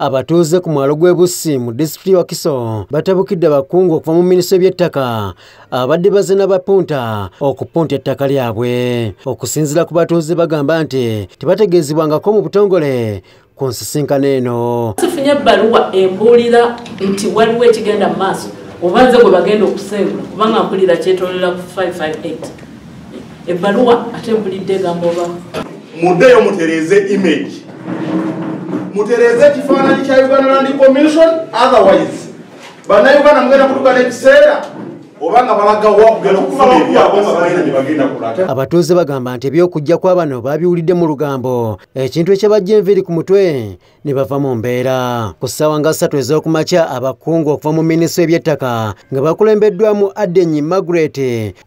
Abatuuze ku mwalo gw'e Bussi mu disitulikiti wa Kisoro batabukidde abakungu okuva mu minisitule y'ettaka abadde bazina bapunta okupunta ettaka lyabwe. Okusinziira ku batuuze bagamba nti tebategeezebwangako mu butongole ku nsisinkano eno. Tufunye ebbaluwa embuulira nti waliwo ekigenda mu maaso obanze gwe bagenda okusengula kubanga mpulira kyetoolola ku 558. Ebbaluwa ate mpulidde gambo ba muddeyo mutereze image. Mutereze kifaananyi kya Uganda Land Commission, otherwise bannayuganda mugenda kutugana ekiseera obanga balagawa okugenda okufuna ebyabwe balina gye bagenda kulata. Abatuuze bagamba nti eby'okujja kw'abano babiwulidde mu lugambo, ekintu ekyabajja enviiri ku mutwe ne bava mu mbeera. Ku ssaawa nga 3 ez'okumakya abakungu okuva mu minisitule y'ettaka nga bakulembeddwamu Adenyi Margaret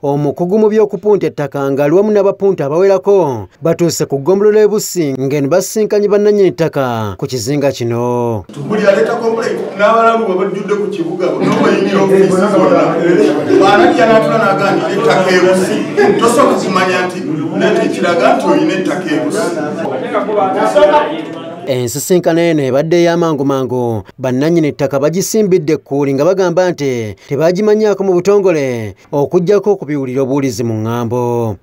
omukugu mu by'okupunta ettaka nga luwamu n'abapunta abawerako batuuse ku ggombolola y'e Bussi ng'eno basinkanye bannannyini ttaka ku kizinga kino. Buli aleeta complaint n'abalamu bwe bajjudde ku kibuga n'obayingira ofiisi baanaki anaatula n'agandi ettaka e Bussi tosooka kimanya nti n'ekiraga nti olina ettaka e Bussi. Ensisinkano eno ebadde y'amangu-mangu, bannannyini ttaka bagisimbidde ekkuuli nga bagamba nti tebagimanyaako mu butongole okuggyako okubiwulira obuwulizi mu ngambo.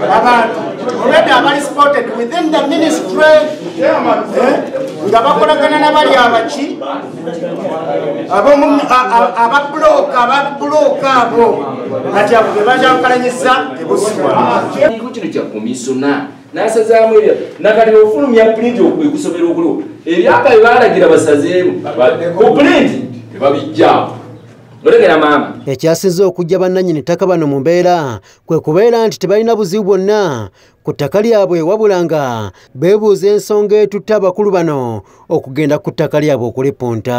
Abantu already abali supported within the ministry nga bakolagana n'abali abaki ababulooka abo kati abo tebajankalanyisa tebusikino kya komisona nasazaamu ebya nakati ofulumya pulinti okusobera okulo ebyapa ebaalagira basazeemu opulinti tebabijjaamu. Ekyasinze okujja bannannyini ttaka bano mu mbeera kwe kubeera nti tebalina buzibu bwonna ku ttaka lyabwe wabula nga beebuuza ensonga etutta abakulu bano okugenda ku ttaka lyabwe okulipunta.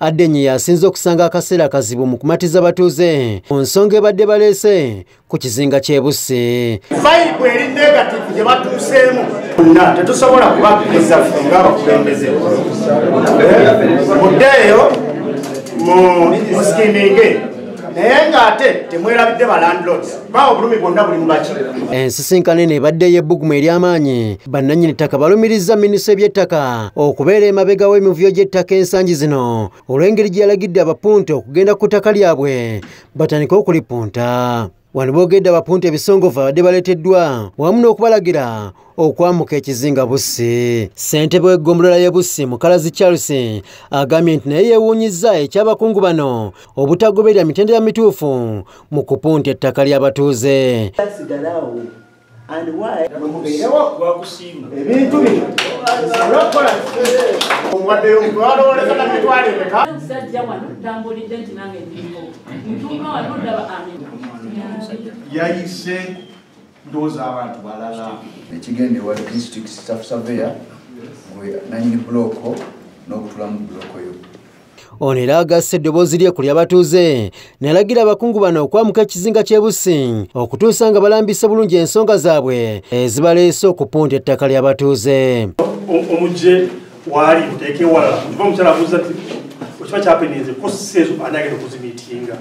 Adenyi yasinze okusanga akaseera akazibu mu kumatiza abatuuze ku nsonga ebadde baleese ku kizinga ky'e Bussi. Fayibwe eri negativu gye batuuseemu tetusobola kubakkiriza nga abakulembeze muddeeyo ensisinkano eno ebadde y'ebbugumu ery'amaanyi, bannannyini ttaka balumiriza minisitule y'ettaka okubeera emabega w'emivuyo gy'ettaka ensangi zino olw'engeri gye yalagidde abapunta okugenda ku ttaka lyabwe batandike okulipunta. Wano boogedde abapunta ebisongovu abadde baleeteddwa wamu n'okubalagira okwamuka ekizinga Bussi. Ssentebe w'eggombolola y'e Bussi Mukalazi Charles agambye nti naye yeewuunyizza eky'abakungu bano obutagoberera mitendera mituufu mu kupunta ettaka ly'abatuuze. Yayise those abantu balala ekigende wa district staff surveyor we nanyi bloko n'okutula mu bloko yo ono era agasse eddoboozi lye ku ly'abatuuze n'alagira abakungu bano okwamuka ekizinga ky'e Bussi okutuusa nga balambisa bulungi ensonga zaabwe ezibaleese okupunta ettaka ly'abatuuze. Omuje waali muteeke wala kuva omukyala abuuza ti okiba kyapeninze koseezo anaagenda okuzimiitinga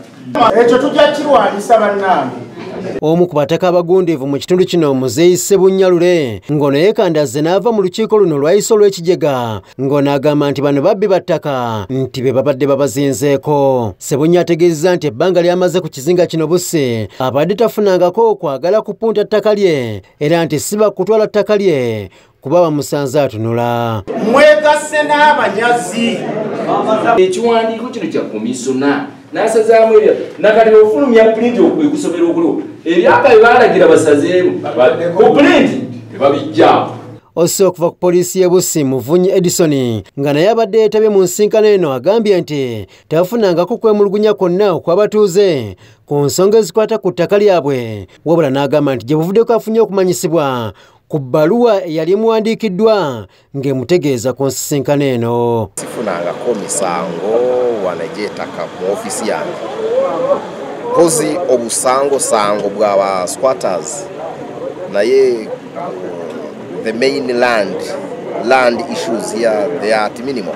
ekyo tujja kirwanyisa bannange. Omu ku bataka abagundivu mu kitundu kino Muzeeyi Ssebunyalule ng'ono yeekandaze n'ava mu lukiiko luno lwayise olw'ekijega ng'ono agamba nti bano babbi battaka nti be babadde babazinzeeko. Ssebunya ategeezezza nti ebbanga lyamaze ku kizinga kino Bussi abadde tafunangako kwagala kupunta ttaka lye era nti si bakutwala ttaka lye kuba bamusanze atunula. Mwegasse n'abanyazi ekiwandiiko kino kya komisona nasazaamu ebya nakati ofulumya pulinti okusobera okulo ebyapa ebaalagira basazeemu opulinti tebabijjaamu. Osse okuva ku poliisi y'e Bussi Muvunyi Edison nga naye abadde yeetabye mu nsinkano eno agambye nti tafunangako kwemulugunya kwonna okw'abatuuze ku nsonga ezikwata ku ttaka lyabwe wabula n'agamba nti gye buvuddeko afunye okumanyisibwa ku bbaluwa eyali emuwandiikiddwa ng'emutegeeza ku nsinkano eno. Sifunangako misango wanagyetaka mu ofiisi yange mpozi obusango-sango bw'aba squatters naye the mainland land issues here they are at minimum.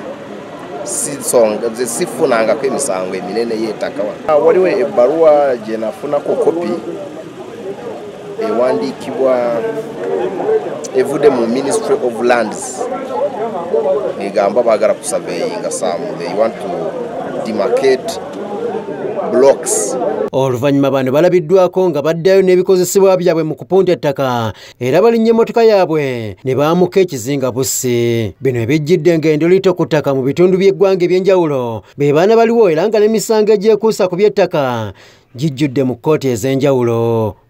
Sifunangako emisango eminene y'ettaka waliwo ebbaluwa gye nafunako kopi ewandiikibwa evudde mu Ministry of Lands Egamba bagara kusaveyinga samu. They want to demarcate blocks. Oluvannyuma bano balabiddwako nga baddayo n'ebikozesebwa byabwe mu kupunta ettaka era balinnya emmotoka yaabwe ne baamuka ekizinga bussi. Bino ebijjidde ng'endolito ku ttaka mu bitundu by'eggwanga eby'enjawulo be baana baliwo era nga n'emisango egyekuusa ku by'ettaka gijjudde mu kkooti ez'enjawulo.